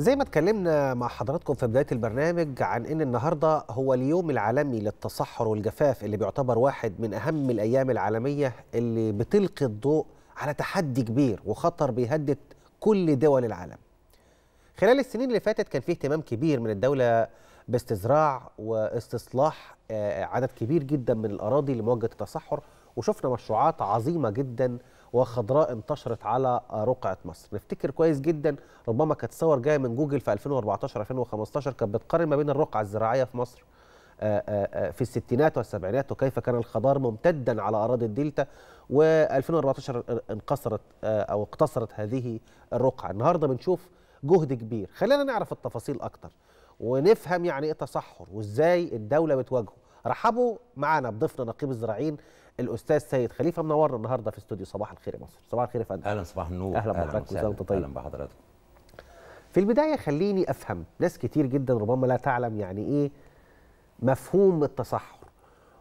زي ما اتكلمنا مع حضراتكم في بداية البرنامج عن ان النهاردة هو اليوم العالمي للتصحر والجفاف، اللي بيعتبر واحد من اهم الايام العالمية اللي بتلقي الضوء على تحدي كبير وخطر بيهدد كل دول العالم. خلال السنين اللي فاتت كان فيه اهتمام كبير من الدولة باستزراع واستصلاح عدد كبير جدا من الاراضي لمواجهة التصحر، وشفنا مشروعات عظيمة جدا وخضراء انتشرت على رقعة مصر. نفتكر كويس جدا، ربما كانت صور جايه من جوجل في 2014 2015 كانت بتقارن ما بين الرقعة الزراعية في مصر في الستينات والسبعينات وكيف كان الخضار ممتدا على أراضي الدلتا، و2014 انقصرت أو اقتصرت هذه الرقعة. النهارده بنشوف جهد كبير، خلينا نعرف التفاصيل أكتر ونفهم يعني إيه تصحر وإزاي الدولة بتواجهه. رحبوا معنا بضيفنا نقيب الزراعيين الاستاذ سيد خليفة منور النهارده في استوديو صباح الخير يا مصر. صباح الخير يا فندم. اهلا، صباح النور. اهلا بحضرتك وسهلا. طيب، اهلا بحضرتك. في البدايه خليني افهم، ناس كتير جدا ربما لا تعلم يعني ايه مفهوم التصحر،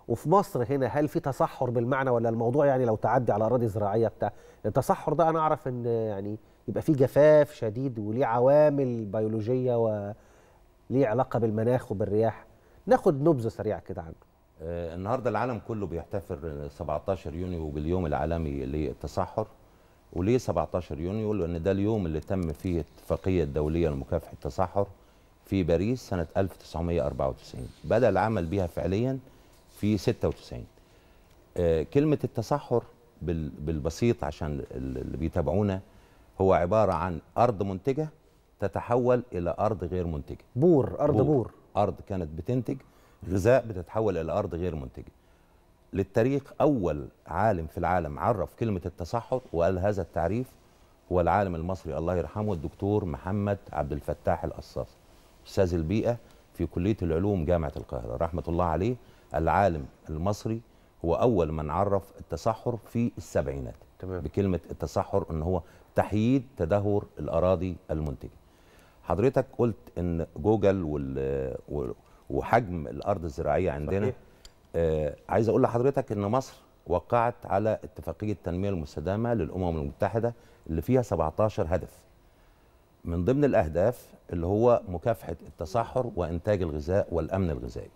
وفي مصر هنا هل في تصحر بالمعنى ولا الموضوع يعني لو تعدي على اراضي زراعيه بتاع التصحر ده؟ انا اعرف ان يعني يبقى في جفاف شديد وليه عوامل بيولوجيه وليه علاقه بالمناخ وبالرياح. ناخد نبذه سريعه كده عنه. النهارده العالم كله بيحتفل 17 يونيو باليوم العالمي للتصحر. وليه 17 يونيو؟ لأن ده اليوم اللي تم فيه الاتفاقية الدولية لمكافحة التصحر في باريس سنة 1994، بدأ العمل بها فعليا في 96. كلمة التصحر بالبسيط عشان اللي بيتابعونا هو عبارة عن أرض منتجة تتحول إلى أرض غير منتجة. بور، أرض بور. أرض كانت بتنتج غذاء بتتحول إلى أرض غير منتجة. للتاريخ أول عالم في العالم عرف كلمة التصحر وقال هذا التعريف هو العالم المصري الله يرحمه الدكتور محمد عبد الفتاح القصاصي، أستاذ البيئة في كلية العلوم جامعة القاهرة، رحمة الله عليه. العالم المصري هو أول من عرف التصحر في السبعينات. تمام. بكلمة التصحر إن هو تحييد تدهور الأراضي المنتجة. حضرتك قلت إن جوجل وحجم الأرض الزراعية عندنا. عايز أقول لحضرتك إن مصر وقعت على اتفاقية التنمية المستدامة للأمم المتحدة اللي فيها 17 هدف، من ضمن الأهداف اللي هو مكافحة التصحر وإنتاج الغذاء والأمن الغذائي.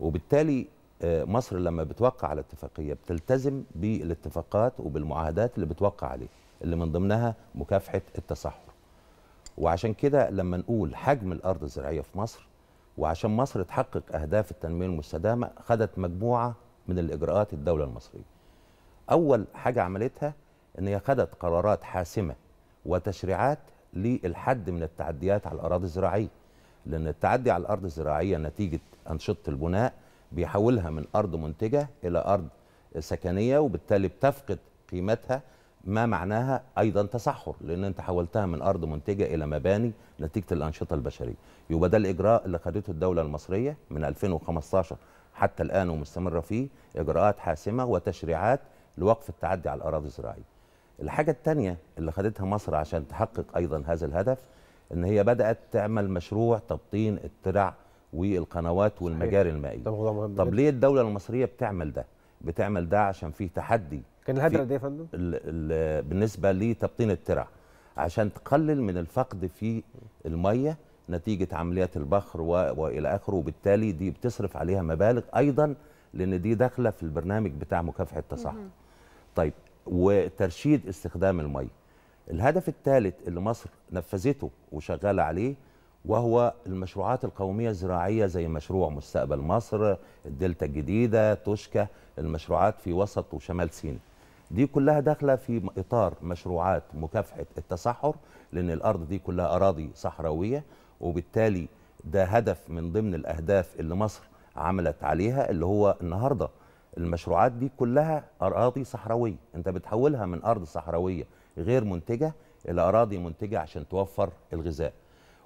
وبالتالي مصر لما بتوقع على اتفاقية بتلتزم بالاتفاقات وبالمعاهدات اللي بتوقع عليه، اللي من ضمنها مكافحة التصحر. وعشان كده لما نقول حجم الأرض الزراعية في مصر، وعشان مصر تحقق أهداف التنمية المستدامة خدت مجموعة من الإجراءات الدولة المصرية. أول حاجة عملتها إن هي خدت قرارات حاسمة وتشريعات للحد من التعديات على الأراضي الزراعية، لأن التعدي على الأرض الزراعية نتيجة أنشطة البناء بيحولها من أرض منتجة إلى أرض سكنية، وبالتالي بتفقد قيمتها، ما معناها أيضا تصحر، لأن أنت حولتها من أرض منتجة إلى مباني نتيجة الأنشطة البشرية. يبقى ده الإجراء اللي خدته الدولة المصرية من 2015 حتى الآن ومستمرة فيه، إجراءات حاسمة وتشريعات لوقف التعدي على الأراضي الزراعية. الحاجة الثانية اللي خدتها مصر عشان تحقق أيضا هذا الهدف، إن هي بدأت تعمل مشروع تبطين الترع والقنوات والمجاري المائية. طب ليه الدولة المصرية بتعمل ده؟ بتعمل ده عشان فيه تحدي. كان الهدف ده يا فندم؟ بالنسبة لتبطين الترع، عشان تقلل من الفقد في المية نتيجة عمليات البخر وإلى آخره، وبالتالي دي بتصرف عليها مبالغ أيضا، لأن دي داخلة في البرنامج بتاع مكافحة التصحر. طيب، وترشيد استخدام المية. الهدف الثالث اللي مصر نفذته وشغالة عليه وهو المشروعات القومية الزراعية، زي مشروع مستقبل مصر، الدلتا الجديدة، توشكا، المشروعات في وسط وشمال سيناء. دي كلها داخلة في إطار مشروعات مكافحة التصحر، لأن الأرض دي كلها أراضي صحراوية، وبالتالي ده هدف من ضمن الأهداف اللي مصر عملت عليها، اللي هو النهاردة المشروعات دي كلها أراضي صحراوية، أنت بتحولها من أرض صحراوية غير منتجة إلى أراضي منتجة عشان توفر الغذاء،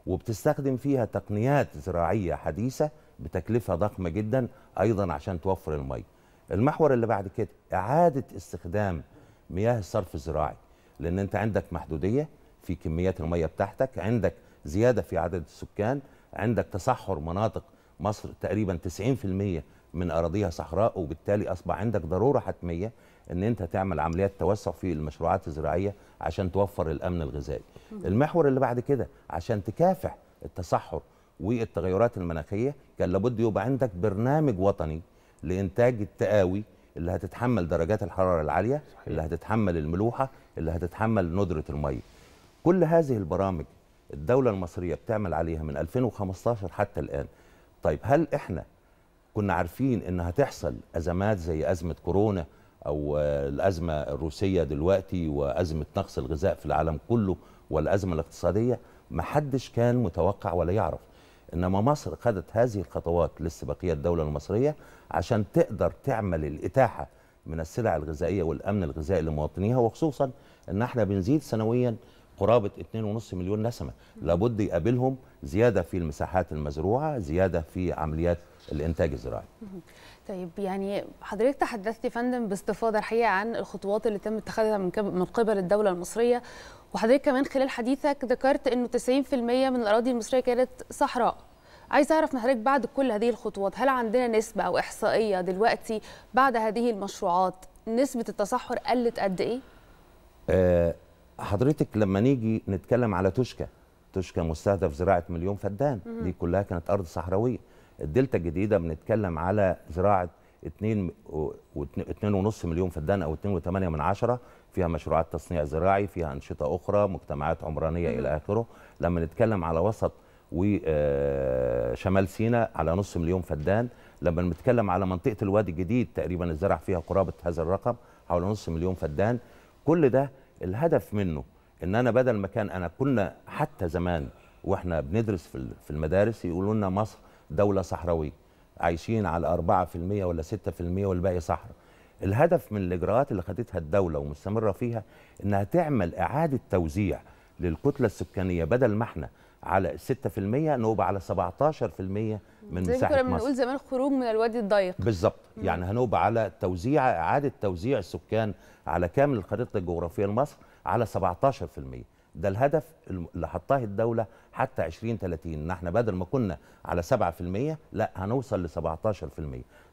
وبتستخدم فيها تقنيات زراعية حديثة بتكلفة ضخمة جدا أيضا عشان توفر المي. المحور اللي بعد كده إعادة استخدام مياه الصرف الزراعي، لأن أنت عندك محدودية في كميات المية بتاعتك، عندك زيادة في عدد السكان، عندك تصحر مناطق مصر تقريبا 90% من أراضيها صحراء، وبالتالي أصبح عندك ضرورة حتمية ان انت تعمل عمليات توسع في المشروعات الزراعيه عشان توفر الامن الغذائي. المحور اللي بعد كده عشان تكافح التصحر والتغيرات المناخيه كان لابد يبقى عندك برنامج وطني لانتاج التقاوي اللي هتتحمل درجات الحراره العاليه، اللي هتتحمل الملوحه، اللي هتتحمل ندره الميه. كل هذه البرامج الدوله المصريه بتعمل عليها من 2015 حتى الان. طيب هل احنا كنا عارفين ان هتحصل ازمات زي ازمه كورونا او الازمه الروسيه دلوقتي وازمه نقص الغذاء في العالم كله والازمه الاقتصاديه؟ محدش كان متوقع ولا يعرف، انما مصر خدت هذه الخطوات للسباقيه الدوله المصريه عشان تقدر تعمل الاتاحه من السلع الغذائيه والامن الغذائي لمواطنيها، وخصوصا ان احنا بنزيد سنويا قرابه 2.5 مليون نسمه، لابد يقابلهم زياده في المساحات المزروعه، زياده في عمليات الانتاج الزراعي. طيب يعني حضرتك تحدثت يا فندم باستفاضه الحقيقه عن الخطوات اللي تم اتخاذها من قبل الدوله المصريه، وحضرتك كمان خلال حديثك ذكرت انه 90% من الاراضي المصريه كانت صحراء. عايز اعرف من حضرتك بعد كل هذه الخطوات هل عندنا نسبه او احصائيه دلوقتي بعد هذه المشروعات نسبه التصحر قلت قد ايه؟ حضرتك لما نيجي نتكلم على توشكا مستهدف زراعه مليون فدان، دي كلها كانت ارض صحراويه. الدلتا الجديده بنتكلم على زراعه 2.5 مليون فدان او 2.8، فيها مشروعات تصنيع زراعي، فيها انشطه اخرى، مجتمعات عمرانيه الى اخره. لما نتكلم على وسط وشمال سيناء على نص مليون فدان، لما نتكلم على منطقه الوادي الجديد تقريبا الزرع فيها قرابه هذا الرقم حوالي نص مليون فدان. كل ده الهدف منه ان انا بدل ما كان انا كنا حتى زمان واحنا بندرس في المدارس يقولوا لنا مصر دوله صحراويه، عايشين على 4% ولا 6% والباقي صحراء. الهدف من الاجراءات اللي خدتها الدوله ومستمره فيها انها تعمل اعاده توزيع للكتله السكانيه، بدل ما احنا على 6% نبقى على 17% من مساحه مصر. زي ما كنا بنقول زمان خروج من الوادي الضيق. بالظبط، يعني هنبقى على توزيع اعاده توزيع السكان على كامل الخريطه الجغرافيه لمصر على 17%. ده الهدف اللي حطاه الدوله حتى 2030، ان احنا بدل ما كنا على 7% لا هنوصل ل 17%.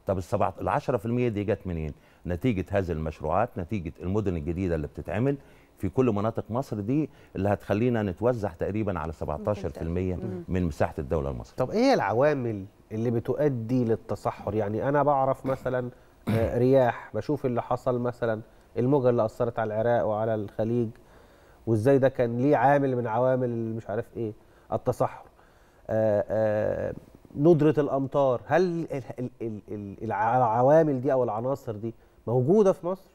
طب ال 10% دي جت منين؟ نتيجه هذه المشروعات، نتيجه المدن الجديده اللي بتتعمل في كل مناطق مصر دي اللي هتخلينا نتوزع تقريبا على 17% من مساحه الدوله المصريه. طب ايه العوامل اللي بتؤدي للتصحر؟ يعني انا بعرف مثلا رياح، بشوف اللي حصل مثلا الموجه اللي اثرت على العراق وعلى الخليج وازاي ده كان ليه عامل من عوامل مش عارف ايه التصحر. ندرة الامطار، هل العوامل دي او العناصر دي موجوده في مصر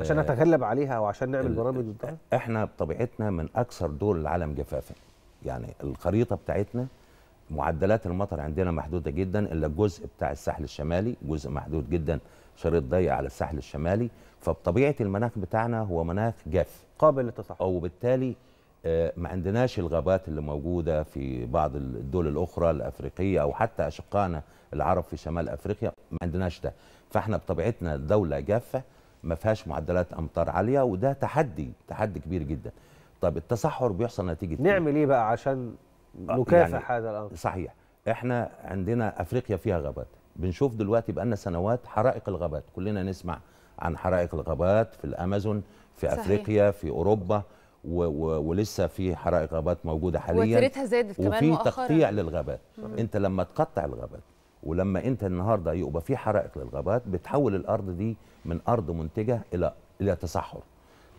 عشان نتغلب عليها وعشان نعمل برامج ضدها؟ احنا بطبيعتنا من اكثر دول العالم جفافا، يعني الخريطه بتاعتنا معدلات المطر عندنا محدوده جدا الا الجزء بتاع الساحل الشمالي، جزء محدود جدا شريط ضيق على الساحل الشمالي، فبطبيعه المناخ بتاعنا هو مناخ جاف قابل للتصحر، وبالتالي ما عندناش الغابات اللي موجوده في بعض الدول الاخرى الافريقيه او حتى اشقائنا العرب في شمال افريقيا، ما عندناش ده. فاحنا بطبيعتنا دوله جافه ما فيهاش معدلات امطار عاليه، وده تحدي كبير جدا. طب التصحر بيحصل نتيجه نعمل ايه بقى عشان نكافح هذا الامر؟ صحيح، احنا عندنا افريقيا فيها غابات، بنشوف دلوقتي بقالنا سنوات حرائق الغابات، كلنا نسمع عن حرائق الغابات في الامازون في صحيح. افريقيا في اوروبا ولسه في حرائق غابات موجوده حاليا، وترتها زادت كمان مؤخرا، وفي تقطيع للغابات. انت لما تقطع الغابات ولما انت النهارده يبقى في حرائق للغابات بتحول الارض دي من ارض منتجه الى تصحر.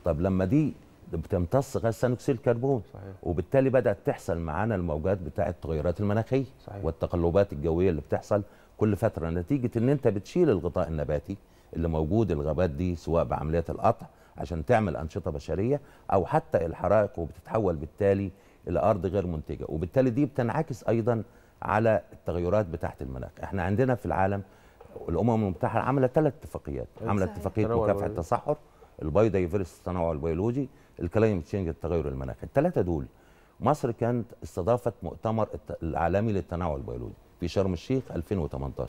طب لما دي بتمتص غاز ثاني اكسيد الكربون، وبالتالي بدات تحصل معانا الموجات بتاعه التغيرات المناخيه والتقلبات الجويه اللي بتحصل كل فتره، نتيجه ان انت بتشيل الغطاء النباتي اللي موجود الغابات دي سواء بعمليات القطع عشان تعمل انشطه بشريه او حتى الحرائق، وبتتحول بالتالي الى ارض غير منتجه، وبالتالي دي بتنعكس ايضا على التغيرات بتاعه المناخ. احنا عندنا في العالم الامم المتحده عملت 3 اتفاقيات، عملت اتفاقيه مكافحه التصحر، البايودايفرستي التنوع البيولوجي، الكلايمت تشينج التغير المناخي. ال3 دول مصر كانت استضافت مؤتمر العالمي للتنوع البيولوجي في شرم الشيخ 2018،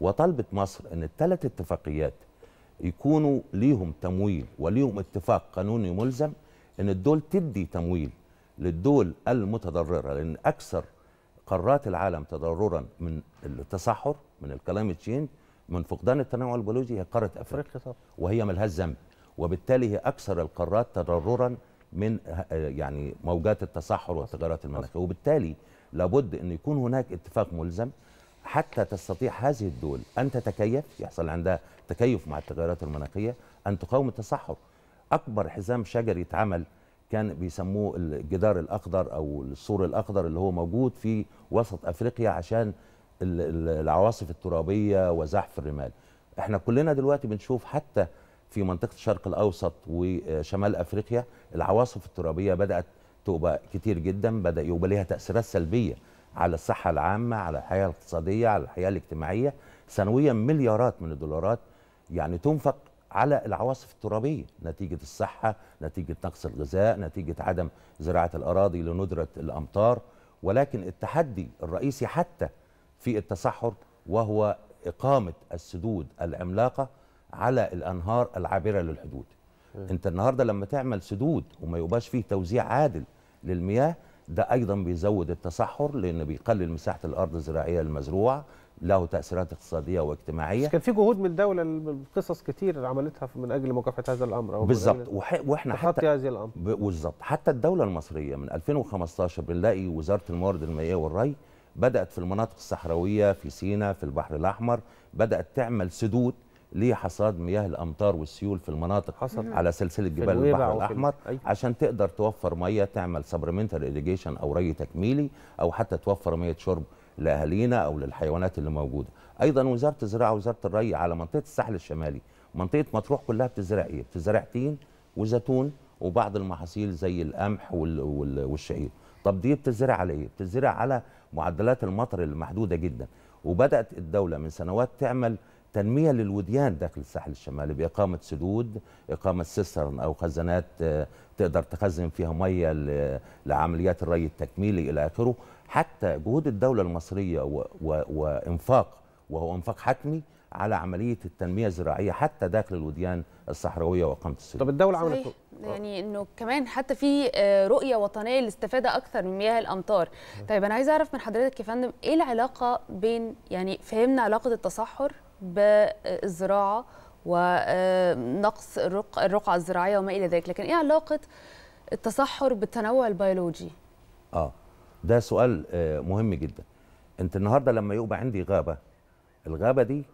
وطلبت مصر ان ال3 اتفاقيات يكونوا ليهم تمويل وليهم اتفاق قانوني ملزم ان الدول تدي تمويل للدول المتضرره، لان اكثر قارات العالم تضررا من التصحر من الكلايمت تشينج من فقدان التنوع البيولوجي هي قارة أفريقيا، وهي ملهاش ذنب، وبالتالي هي أكثر القارات تضررا من يعني موجات التصحر والتغيرات المناخية، وبالتالي لابد أن يكون هناك اتفاق ملزم حتى تستطيع هذه الدول أن تتكيف، يحصل عندها تكيف مع التغيرات المناخية، أن تقاوم التصحر. أكبر حزام شجري اتعمل كان بيسموه الجدار الأخضر أو السور الأخضر، اللي هو موجود في وسط أفريقيا عشان العواصف الترابية وزحف الرمال. احنا كلنا دلوقتي بنشوف حتى في منطقة الشرق الأوسط وشمال أفريقيا العواصف الترابية بدأت تبقى كتير جدا، بدأ يبقى لها تأثيرات سلبية على الصحة العامة، على الحياة الاقتصادية، على الحياة الاجتماعية. سنويا مليارات من الدولارات يعني تنفق على العواصف الترابية نتيجة الصحة، نتيجة نقص الغذاء، نتيجة عدم زراعة الأراضي لندرة الأمطار. ولكن التحدي الرئيسي حتى في التصحر وهو إقامة السدود العملاقة على الأنهار العابرة للحدود. أنت النهاردة لما تعمل سدود وما يبقاش فيه توزيع عادل للمياه، ده أيضا بيزود التصحر، لأنه بيقلل مساحة الأرض الزراعية المزروعة، له تأثيرات اقتصادية واجتماعية. كان في جهود من الدولة، قصص كتير عملتها من أجل مكافحة هذا الأمر. بالظبط، وإحنا حتى هذه الأمر بالظبط حتى الدولة المصرية من 2015 بنلاقي وزارة الموارد المائية والري بدأت في المناطق الصحراوية في سيناء في البحر الأحمر بدأت تعمل سدود لحصاد مياه الأمطار والسيول في المناطق على سلسلة جبال البحر الأحمر عشان تقدر توفر مياه، تعمل سبلمنتري إيريجيشن أو ري تكميلي، أو حتى توفر مياه شرب لأهالينا أو للحيوانات اللي موجودة. أيضا وزارة الزراعة ووزارة الري على منطقة الساحل الشمالي، منطقة مطروح كلها بتزرع إيه؟ بتزرع تين وزيتون وبعض المحاصيل زي القمح والشعير. طب دي بتزرع على إيه؟ بتزرع على معدلات المطر المحدودة جدا، وبدأت الدولة من سنوات تعمل تنمية للوديان داخل الساحل الشمالي بإقامة سدود، إقامة سيسرن أو خزانات تقدر تخزن فيها مية لعمليات الري التكميلي إلى آخره. حتى جهود الدولة المصرية وإنفاق، وهو إنفاق حتمي على عملية التنمية الزراعية حتى داخل الوديان الصحراوية وقامة السدود. طب الدولة عملت يعني انه كمان حتى في رؤية وطنية للاستفادة اكثر من مياه الامطار. طيب انا عايزة اعرف من حضرتك يا فندم ايه العلاقة بين، يعني فهمنا علاقة التصحر بالزراعة ونقص الرقعة الزراعية وما الى ذلك، لكن ايه علاقة التصحر بالتنوع البيولوجي؟ ده سؤال مهم جدا. انت النهارده لما يبقى عندي غابة، الغابة دي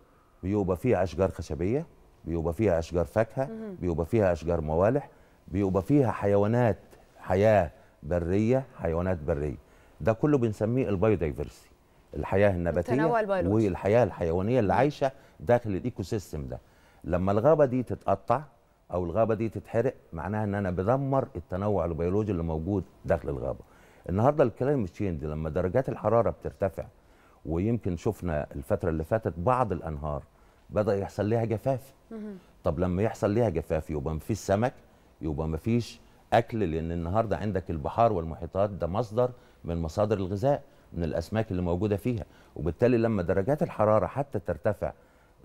بيبقى فيها أشجار خشبية، بيبقى فيها أشجار فاكهة، بيبقى فيها أشجار موالح، بيبقى فيها حيوانات، حياة برية، حيوانات برية. ده كله بنسميه البايودايفرسيتي، الحياة النباتية والحياة الحيوانية اللي عايشة داخل الإيكو سيستم ده. لما الغابة دي تتقطع أو الغابة دي تتحرق، معناها إن أنا بدمر التنوع البيولوجي اللي موجود داخل الغابة. النهارده الكلايمت تشينج لما درجات الحرارة بترتفع، ويمكن شفنا الفترة اللي فاتت بعض الأنهار بدأ يحصل لها جفاف. طب لما يحصل لها جفاف يبقى مفيش سمك، يبقى مفيش أكل، لأن النهاردة عندك البحار والمحيطات ده مصدر من مصادر الغذاء من الأسماك اللي موجودة فيها. وبالتالي لما درجات الحرارة حتى ترتفع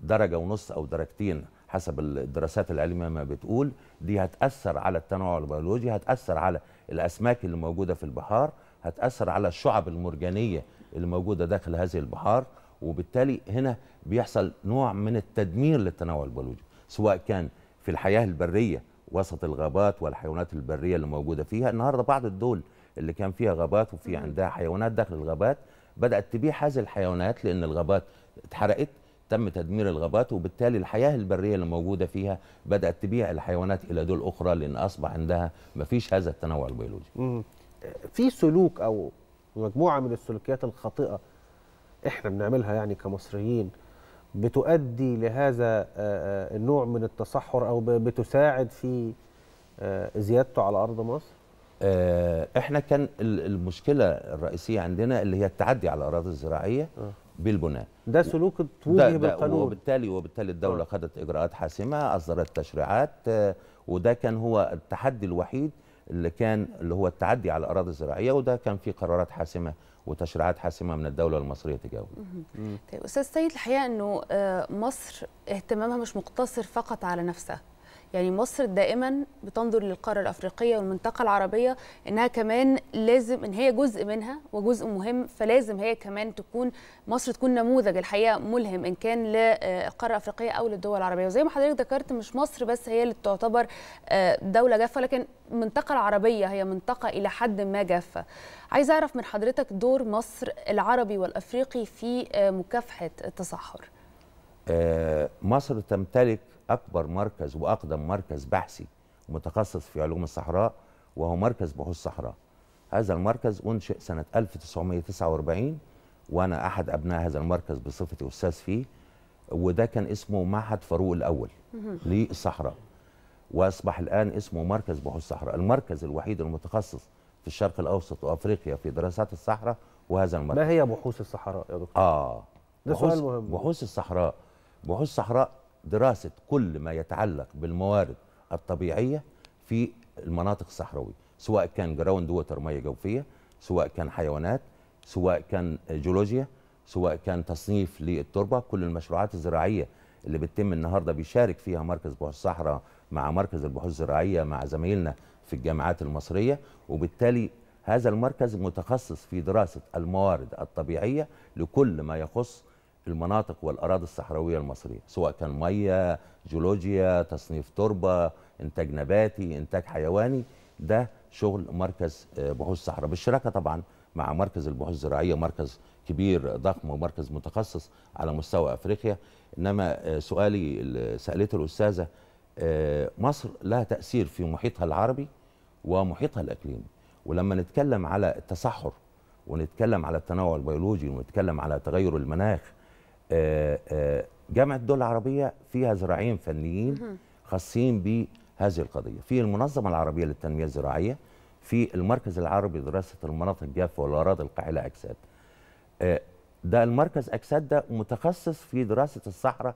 1.5 درجة أو 2 درجات حسب الدراسات العلمية ما بتقول، دي هتأثر على التنوع البيولوجي، هتأثر على الأسماك اللي موجودة في البحار، هتأثر على الشعب المرجانية اللي موجودة داخل هذه البحار. وبالتالي هنا بيحصل نوع من التدمير للتنوع البيولوجي، سواء كان في الحياة البرية وسط الغابات والحيوانات البرية اللي موجودة فيها. النهاردة بعض الدول اللي كان فيها غابات وفي عندها حيوانات داخل الغابات بدأت تبيع هذه الحيوانات، لأن الغابات اتحرقت، تم تدمير الغابات، وبالتالي الحياة البرية اللي موجودة فيها بدأت تبيع الحيوانات إلى دول أخرى، لأن أصبح عندها مفيش هذا التنوع البيولوجي. في سلوك أو مجموعة من السلوكيات الخاطئة احنا بنعملها يعني كمصريين بتؤدي لهذا النوع من التصحر او بتساعد في زيادته على ارض مصر؟ احنا كان المشكلة الرئيسية عندنا اللي هي التعدي على الاراضي الزراعية بالبناء، ده سلوك توجه بالقانون، وبالتالي الدولة خدت اجراءات حاسمة، اصدرت تشريعات، وده كان هو التحدي الوحيد اللي هو التعدي على الأراضي الزراعية، وده كان في قرارات حاسمة وتشريعات حاسمة من الدولة المصرية تجاهه. طيب أستاذ سيد، الحقيقة أنه مصر اهتمامها مش مقتصر فقط على نفسها، يعني مصر دائما بتنظر للقارة الأفريقية والمنطقة العربية إنها كمان لازم إن هي جزء منها وجزء مهم، فلازم هي كمان تكون مصر تكون نموذج الحقيقة ملهم إن كان للقارة الأفريقية أو للدول العربية. وزي ما حضرتك ذكرت مش مصر بس هي اللي تعتبر دولة جافة، لكن المنطقة العربية هي منطقة إلى حد ما جافة. عايز أعرف من حضرتك دور مصر العربي والأفريقي في مكافحة التصحر. مصر تمتلك أكبر مركز وأقدم مركز بحثي متخصص في علوم الصحراء، وهو مركز بحوث الصحراء. هذا المركز أنشئ سنة 1949، وأنا أحد أبناء هذا المركز بصفتي أستاذ فيه، وده كان اسمه معهد فاروق الأول للصحراء، وأصبح الآن اسمه مركز بحوث الصحراء. المركز الوحيد المتخصص في الشرق الأوسط وأفريقيا في دراسات الصحراء وهذا المركز. ما هي بحوث الصحراء يا دكتور؟ ده سؤال مهم. بحوث الصحراء دراسة كل ما يتعلق بالموارد الطبيعية في المناطق الصحراوية، سواء كان جراوند ووتر مياه جوفية، سواء كان حيوانات، سواء كان جيولوجيا، سواء كان تصنيف للتربة. كل المشروعات الزراعية اللي بتتم النهاردة بيشارك فيها مركز بحوث الصحراء مع مركز البحوث الزراعية مع زمايلنا في الجامعات المصرية. وبالتالي هذا المركز متخصص في دراسة الموارد الطبيعية لكل ما يخص المناطق والأراضي الصحراوية المصرية، سواء كان مية، جيولوجيا، تصنيف تربة، إنتاج نباتي، إنتاج حيواني. ده شغل مركز بحوث الصحراء بالشراكة طبعا مع مركز البحوث الزراعية، مركز كبير ضخم ومركز متخصص على مستوى أفريقيا. إنما سؤالي اللي سألته الأستاذة، مصر لها تأثير في محيطها العربي ومحيطها الإقليمي، ولما نتكلم على التصحر ونتكلم على التنوع البيولوجي ونتكلم على تغير المناخ، جامعة الدول العربية فيها ذراعين فنيين خاصين بهذه القضية، في المنظمة العربية للتنمية الزراعية، في المركز العربي لدراسة المناطق الجافة والأراضي القاحلة أكساد. ده المركز أكساد ده متخصص في دراسة الصحراء،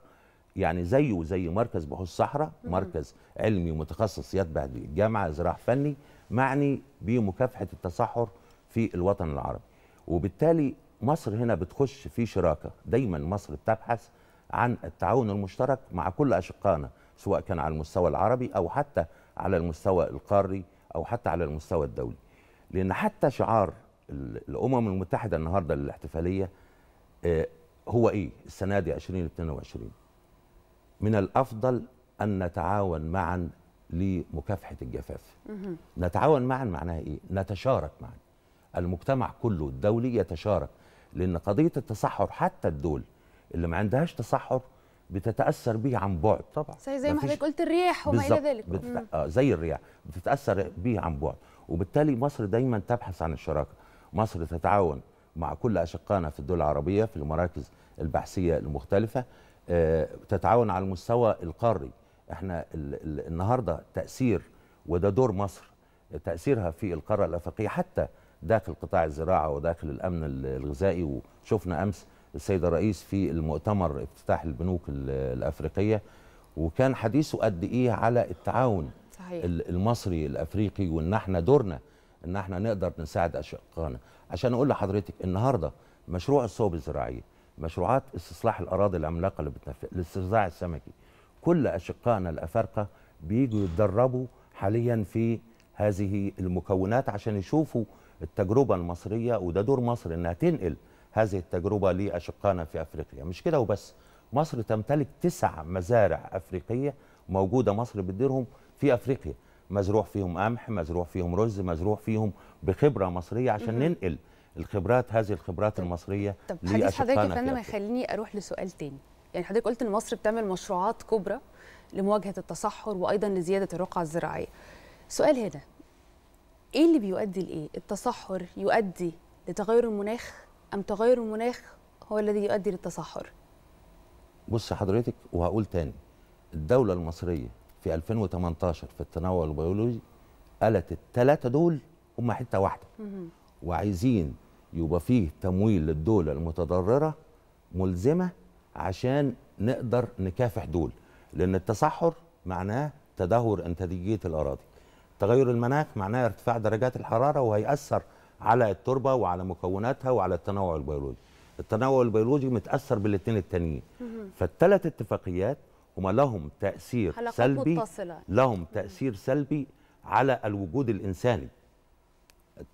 يعني زيه زي مركز بحوث الصحراء، مركز علمي متخصص يتبع الجامعة، ذراع فني معني بمكافحة التصحر في الوطن العربي. وبالتالي مصر هنا بتخش في شراكة، دايما مصر بتبحث عن التعاون المشترك مع كل أشقائنا، سواء كان على المستوى العربي أو حتى على المستوى القاري أو حتى على المستوى الدولي. لأن حتى شعار الأمم المتحدة النهاردة للاحتفالية هو إيه؟ السنة دي 2022 من الأفضل أن نتعاون معا لمكافحة الجفاف. نتعاون معا معناها إيه؟ نتشارك معا، المجتمع كله الدولي يتشارك، لأن قضية التصحر حتى الدول اللي ما عندهاش تصحر بتتأثر به عن بعد. طبعا زي ما حضرتك قلت الرياح وما إلى ذلك، زي الرياح بتتأثر به عن بعد. وبالتالي مصر دايما تبحث عن الشراكة، مصر تتعاون مع كل أشقائنا في الدول العربية في المراكز البحثية المختلفة، تتعاون على المستوى القاري. احنا النهارده تأثير، وده دور مصر، تأثيرها في القارة الأفريقية حتى داخل قطاع الزراعة وداخل الأمن الغذائي. وشفنا أمس السيد الرئيس في المؤتمر افتتاح البنوك الأفريقية، وكان حديثه قد إيه على التعاون صحيح المصري الأفريقي، وإن احنا دورنا إن احنا نقدر نساعد أشقائنا. عشان أقول لحضرتك النهارده مشروع الصوب الزراعية، مشروعات استصلاح الأراضي العملاقة اللي بتنفذ، الاستصلاح السمكي، كل أشقائنا الأفارقة بيجوا يتدربوا حاليا في هذه المكونات عشان يشوفوا التجربة المصرية. وده دور مصر إنها تنقل هذه التجربة لأشقائنا في أفريقيا. مش كده وبس، مصر تمتلك 9 مزارع أفريقية موجودة مصر بتديرهم في أفريقيا، مزروع فيهم قمح، مزروع فيهم رز، مزروع فيهم بخبرة مصرية عشان ننقل الخبرات، هذه الخبرات المصرية لأشقائنا. طب حديث حضرتك يا فندم هيخليني أروح لسؤال تاني. يعني حضرتك قلت إن مصر بتعمل مشروعات كبرى لمواجهة التصحر وأيضا لزيادة الرقعة الزراعية. سؤال هنا، ايه اللي بيؤدي لايه؟ التصحر يؤدي لتغير المناخ ام تغير المناخ هو الذي يؤدي للتصحر؟ بص حضرتك، وهقول تاني، الدولة المصرية في 2018 في التنوع البيولوجي قالت ال3 دول هم حتة واحدة، وعايزين يبقى فيه تمويل للدول المتضررة ملزمة عشان نقدر نكافح دول، لأن التصحر معناه تدهور إنتاجية الأراضي، تغير المناخ معناه ارتفاع درجات الحرارة وهيأثر على التربة وعلى مكوناتها وعلى التنوع البيولوجي. التنوع البيولوجي متأثر بالاثنين التانيين. فالثلاث اتفاقيات هما لهم تأثير سلبي متصلة. لهم تأثير سلبي على الوجود الإنساني.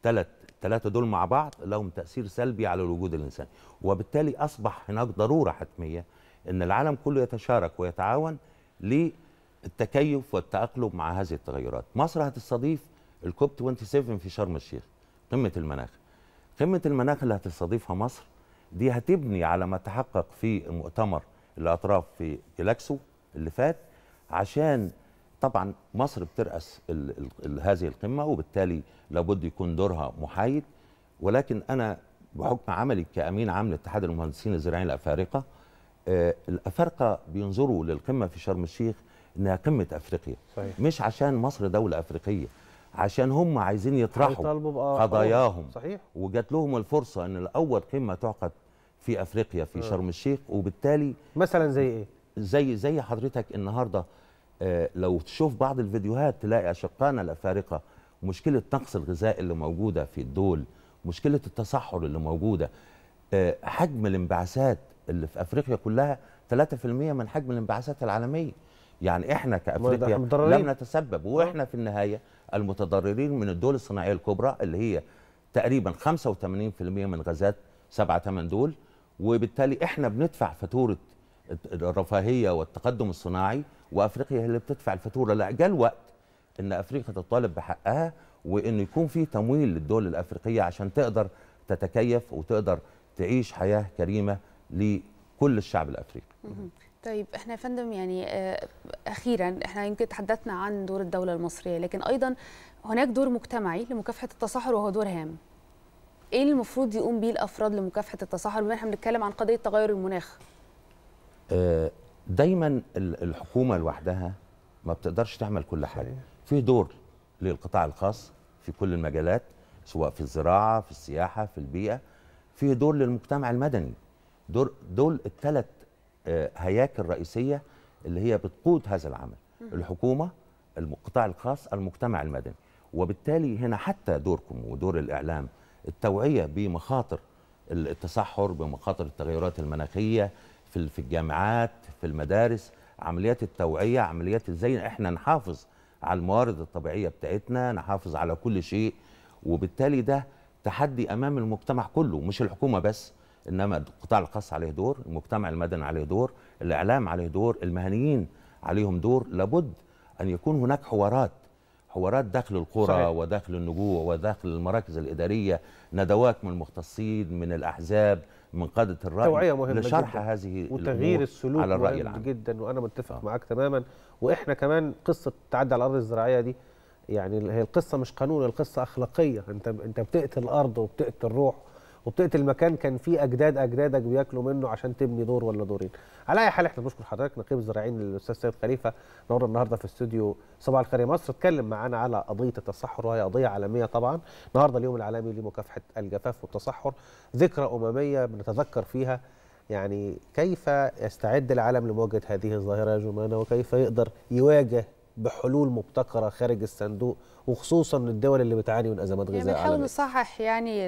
الثلاثة دول مع بعض لهم تأثير سلبي على الوجود الإنساني، وبالتالي أصبح هناك ضرورة حتمية أن العالم كله يتشارك ويتعاون للتكيف والتأقلم مع هذه التغيرات. مصر هتستضيف الكوب 27 في شرم الشيخ، قمة المناخ. قمة المناخ اللي هتستضيفها مصر دي هتبني على ما تحقق في المؤتمر الأطراف في جلاكسو اللي فات، عشان طبعا مصر بترأس هذه القمة، وبالتالي لابد يكون دورها محايد. ولكن أنا بحكم عملي كأمين عام لاتحاد المهندسين الزراعيين الأفارقة، الأفارقة بينظروا للقمة في شرم الشيخ إنها قمة أفريقيا. صحيح. مش عشان مصر دولة أفريقية، عشان هم عايزين يطرحوا قضاياهم. صحيح. وجات لهم الفرصة إن الأول قمة تعقد في أفريقيا في شرم الشيخ، وبالتالي مثلا زي إيه؟ زي حضرتك النهارده لو تشوف بعض الفيديوهات تلاقي أشقائنا الأفارقة مشكلة نقص الغذاء اللي موجودة في الدول، مشكلة التصحر اللي موجودة، حجم الانبعاثات اللي في أفريقيا كلها 3% من حجم الانبعاثات العالمية. يعني إحنا كأفريقيا لم نتسبب، وإحنا في النهاية المتضررين من الدول الصناعية الكبرى اللي هي تقريبا 85% من غزات 7-8 دول، وبالتالي إحنا بندفع فاتورة الرفاهية والتقدم الصناعي، وأفريقيا هي اللي بتدفع الفاتورة. لا، جاء الوقت إن أفريقيا تطالب بحقها، وإن يكون في تمويل للدول الأفريقية عشان تقدر تتكيف وتقدر تعيش حياة كريمة لكل الشعب الأفريقي. طيب احنا يا فندم يعني اخيرا احنا يمكن تحدثنا عن دور الدولة المصرية، لكن ايضا هناك دور مجتمعي لمكافحة التصحر وهو دور هام. ايه المفروض يقوم بيه الافراد لمكافحة التصحر بما احنا بنتكلم عن قضية تغير المناخ؟ دايما الحكومة لوحدها ما بتقدرش تعمل كل حاجة. في دور للقطاع الخاص في كل المجالات، سواء في الزراعة، في السياحة، في البيئة. في دور للمجتمع المدني. دول الثلاث هياكل رئيسية اللي هي بتقود هذا العمل: الحكومة، القطاع الخاص، المجتمع المدني. وبالتالي هنا حتى دوركم ودور الإعلام، التوعية بمخاطر التصحر، بمخاطر التغيرات المناخية في الجامعات، في المدارس، عمليات التوعية، عمليات ازاي احنا نحافظ على الموارد الطبيعية بتاعتنا، نحافظ على كل شيء. وبالتالي ده تحدي أمام المجتمع كله، مش الحكومة بس، إنما القطاع الخاص عليه دور، المجتمع المدني عليه دور، الإعلام عليه دور، المهنيين عليهم دور. لابد أن يكون هناك حوارات داخل القرى. صحيح. وداخل النجوع وداخل المراكز الإدارية، ندوات من المختصين، من الأحزاب، من قادة الرأي. توعية مهمة لشرح جداً. هذه وتغيير السلوك على الرأي العام جدا، وأنا متفق معاك تماما. وإحنا كمان قصة التعدي على الأرض الزراعية دي، يعني هي القصة مش قانون، القصة أخلاقية. أنت بتقتل الأرض وبتقتل الروح وبتقتل مكان كان فيه اجداد اجدادك بياكلوا منه عشان تبني دور ولا دورين. على اي حال احنا بنشكر حضرتك نقيب الزراعيين الاستاذ سيد خليفه منور النهارده في استوديو صباح الخير يا مصر، اتكلم معانا على قضيه التصحر، وهي قضيه عالميه طبعا. النهارده اليوم العالمي لمكافحه الجفاف والتصحر، ذكرى امميه بنتذكر فيها يعني كيف يستعد العالم لمواجهه هذه الظاهره يا جمانه، وكيف يقدر يواجه بحلول مبتكره خارج الصندوق، وخصوصا للدول اللي بتعاني من ازمات غذائيه. بنحاول نصحح يعني